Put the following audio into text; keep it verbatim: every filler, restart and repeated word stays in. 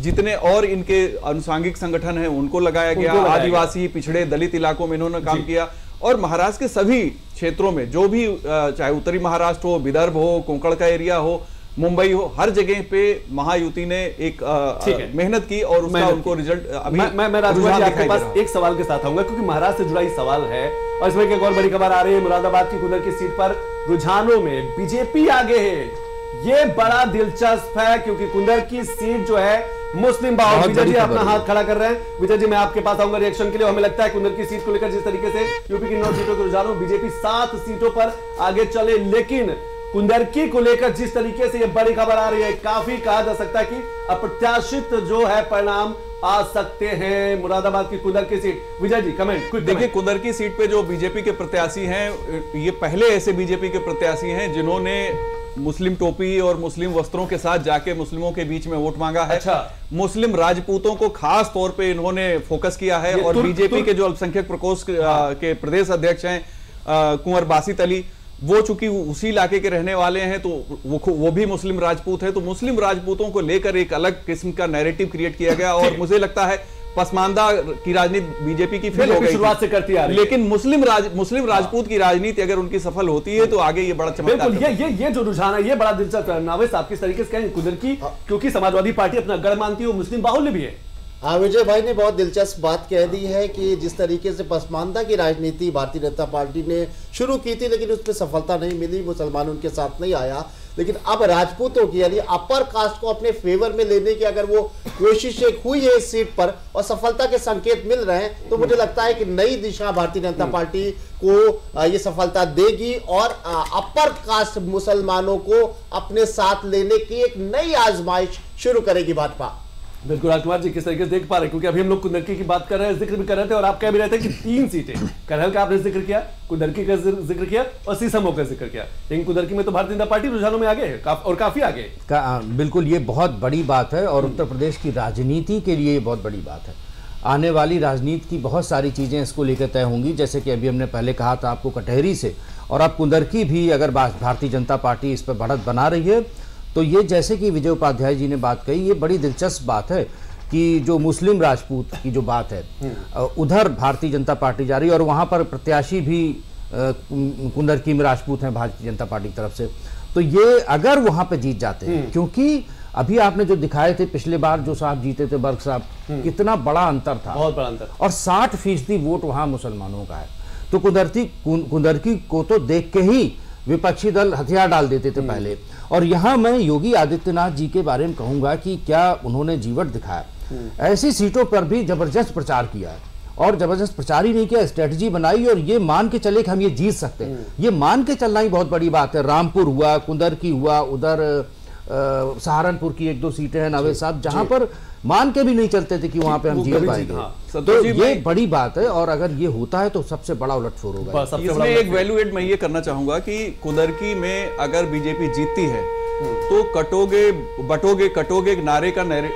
जितने और इनके अनुसांगिक संगठन हैं उनको लगाया गया, आदिवासी पिछड़े दलित इलाकों में इन्होंने काम किया और महाराष्ट्र के सभी क्षेत्रों में जो भी चाहे उत्तरी महाराष्ट्र हो, विदर्भ हो, कोंकण का एरिया हो, मुंबई हो, हर जगह पे महायुति ने एक मेहनत की और उसका उनको रिजल्ट अभी मैं, मैं, मैं राजकुमार जी आपके पास एक सवाल के साथ आऊंगा क्योंकि महाराष्ट्र से जुड़ा ही सवाल है और इसमें एक और बड़ी खबर आ रही है। मुरादाबाद की कुंदरकी सीट पर रुझानों में बीजेपी आगे है, ये बड़ा दिलचस्प है क्योंकि कुंदरकी सीट जो है मुस्लिम बाहुल्य। विजय जी अपना हाथ खड़ा कर रहे हैं। विजय जी मैं आपके पास आऊंगा रिएक्शन के लिए। हमें लगता है कुंदरकी सीट को लेकर जिस तरीके से यूपी की नौ सीटों के रुझानों बीजेपी सात सीटों पर आगे चले, लेकिन कुंदरकी को लेकर जिस तरीके से ये बड़ी खबर आ रही है, काफी कहा जा सकता है कि अप्रत्याशित जो है परिणाम आ सकते हैं मुरादाबाद की कुंदरकी सीट। विजय जी कमेंट कुछ देखिए। कुंदरकी सीट पे जो बीजेपी के प्रत्याशी हैं, ये पहले ऐसे बीजेपी के प्रत्याशी हैं जिन्होंने मुस्लिम टोपी और मुस्लिम वस्त्रों के साथ जाके मुस्लिमों के बीच में वोट मांगा है। अच्छा। मुस्लिम राजपूतों को खास तौर पे इन्होंने फोकस किया है और बीजेपी के जो अल्पसंख्यक प्रकोष्ठ के प्रदेश अध्यक्ष हैं कुंवर बासित अली, वो चूंकि उसी इलाके के रहने वाले हैं तो वो वो भी मुस्लिम राजपूत है, तो मुस्लिम राजपूतों को लेकर एक अलग किस्म का नैरेटिव क्रिएट किया गया और मुझे लगता है पसमांदा की राजनीति बीजेपी की फेल हो गई, शुरुआत से करती आ रही है। लेकिन मुस्लिम राज मुस्लिम राजपूत की राजनीति अगर उनकी सफल होती है तो आगे ये बड़ा चमत्कार। ये ये ये जो रुझान है ये बड़ा दिलचस्प है। आप किस तरीके से कहेंगे कुंदरकी, क्योंकि समाजवादी पार्टी अपना गढ़ मानती है, मुस्लिम बाहुल्य भी है। हाँ, विजय भाई ने बहुत दिलचस्प बात कह दी है कि जिस तरीके से पसमांदा की राजनीति भारतीय जनता पार्टी ने शुरू की थी लेकिन उसमें सफलता नहीं मिली, मुसलमान उनके साथ नहीं आया, लेकिन अब राजपूतों की यानी अपर कास्ट को अपने फेवर में लेने की अगर वो कोशिशें हुई है इस सीट पर और सफलता के संकेत मिल रहे हैं तो मुझे लगता है कि नई दिशा भारतीय जनता पार्टी को ये सफलता देगी और अपर कास्ट मुसलमानों को अपने साथ लेने की एक नई आजमाइश शुरू करेगी भाजपा। बिल्कुल राजकुमार जी किस तरीके से देख पा रहे, क्योंकि अभी हम लोग कुंदरकी की बात कर रहे हैं, जिक्र भी कर रहे थे और आप कह भी रहे थे कि तीन सीटें, करहल का आपने जिक्र किया, कुंदरकी का जिक्र किया और सीसमो का जिक्र किया, लेकिन कुंदरकी में तो भारतीय जनता पार्टी रुझानों में आगे है और काफी आगे है। का, बिल्कुल ये बहुत बड़ी बात है और उत्तर प्रदेश की राजनीति के लिए ये बहुत बड़ी बात है। आने वाली राजनीति की बहुत सारी चीज़ें इसको लेकर तय होंगी, जैसे कि अभी हमने पहले कहा था आपको कटहरी से, और अब कुंदरकी भी अगर भारतीय जनता पार्टी इस पर बढ़त बना रही है तो ये जैसे कि विजय उपाध्याय जी ने बात कही, ये बड़ी दिलचस्प बात है कि जो मुस्लिम राजपूत की जो बात है उधर भारतीय जनता पार्टी जा रही है और वहाँ पर प्रत्याशी भी कुंदरकी में राजपूत हैं भारतीय जनता पार्टी की तरफ से, तो ये अगर वहाँ पे जीत जाते हैं, क्योंकि अभी आपने जो दिखाए थे पिछले बार जो साहब जीते थे बर्ग साहब, कितना बड़ा अंतर था, बहुत बड़ा अंतर, और साठ फीसदी वोट वहाँ मुसलमानों का है, तो कुंदरकी कुंदरकी को तो देख के ही विपक्षी दल हथियार डाल देते थे पहले। और यहाँ मैं योगी आदित्यनाथ जी के बारे में कहूँगा कि क्या उन्होंने जीवट दिखाया, ऐसी सीटों पर भी जबरदस्त प्रचार किया है और जबरदस्त प्रचार ही नहीं किया, स्ट्रेटजी बनाई और ये मान के चले कि हम ये जीत सकते हैं, ये मान के चलना ही बहुत बड़ी बात है। रामपुर हुआ, कुंदरकी हुआ, उधर सहारनपुर की एक दो सीटें हैं नवे साहब, जहाँ पर मान के भी नहीं चलते थे कि वहाँ पे हम जीत पाएंगे, तो ये बड़ी बात है और अगर ये होता है तो सबसे बड़ा उलटफेर होगा। इसमें एक वैल्यू एड मैं ये करना चाहूंगा कि कुंदरकी में अगर बीजेपी जीतती है तो कटोगे बटोगे कटोगे नारे का नारे